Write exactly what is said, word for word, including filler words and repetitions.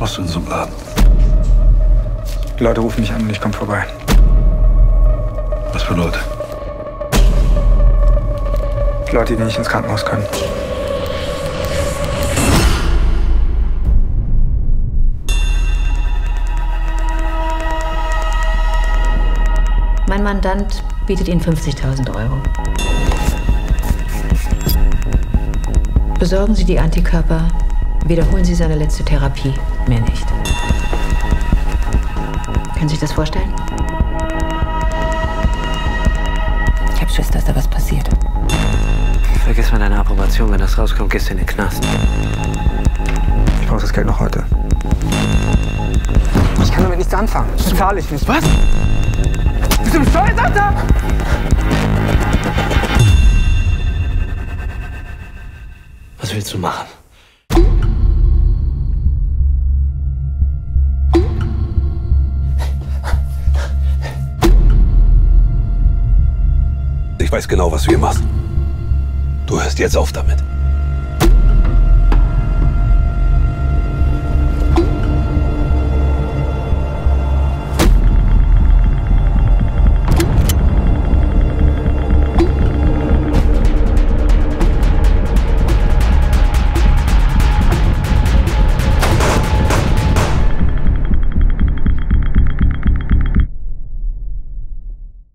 Was machst du in so einem Laden? Die Leute rufen mich an und ich komme vorbei. Was für Leute? Die Leute, die nicht ins Krankenhaus können. Mein Mandant bietet Ihnen fünfzigtausend Euro. Besorgen Sie die Antikörper, wiederholen Sie seine letzte Therapie, mehr nicht. Können Sie sich das vorstellen? Ich hab Schiss, dass da was passiert. Vergiss mal deine Approbation, wenn das rauskommt, gehst du in den Knast. Ich brauche das Geld noch heute. Ich kann damit nichts anfangen. Das zahle ich nicht. Was? Bist du bescheuert, Alter? Was willst du machen? Ich weiß genau, was du hier machst. Du hörst jetzt auf damit.